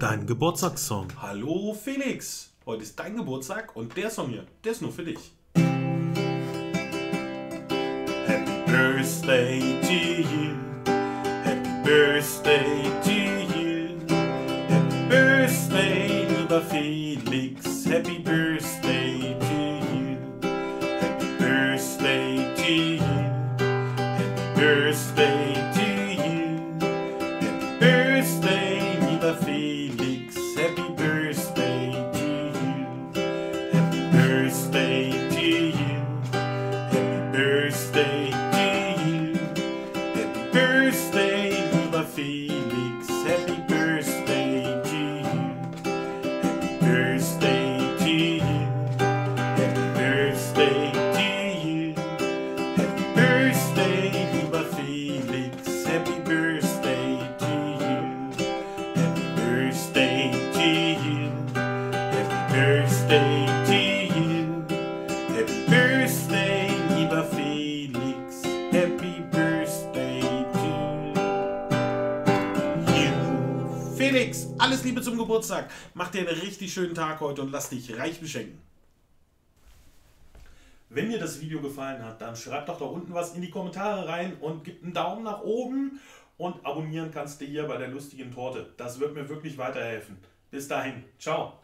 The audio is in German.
Dein Geburtstagssong. Hallo Felix, heute ist dein Geburtstag und der Song hier, der ist nur für dich. Happy Birthday to you, Happy Birthday to you, Happy Birthday lieber Felix, Happy Birthday to you, Happy Birthday to you, Happy Birthday to you, Happy Birthday lieber Felix, Happy Birthday to you, Happy Birthday to you, Happy Birthday to you, Happy Birthday lieber Felix, Happy Birthday to you, Happy Birthday to you, Happy Birthday to you, Happy Birthday lieber Felix, Happy Birthday to you, Happy Birthday to you, Happy Birthday to you, Happy Birthday lieber Felix, Happy Birthday to you. Felix, alles Liebe zum Geburtstag. Mach dir einen richtig schönen Tag heute und lass dich reich beschenken. Wenn dir das Video gefallen hat, dann schreib doch da unten was in die Kommentare rein und gib einen Daumen nach oben und abonnieren kannst du hier bei der lustigen Torte. Das wird mir wirklich weiterhelfen. Bis dahin, ciao.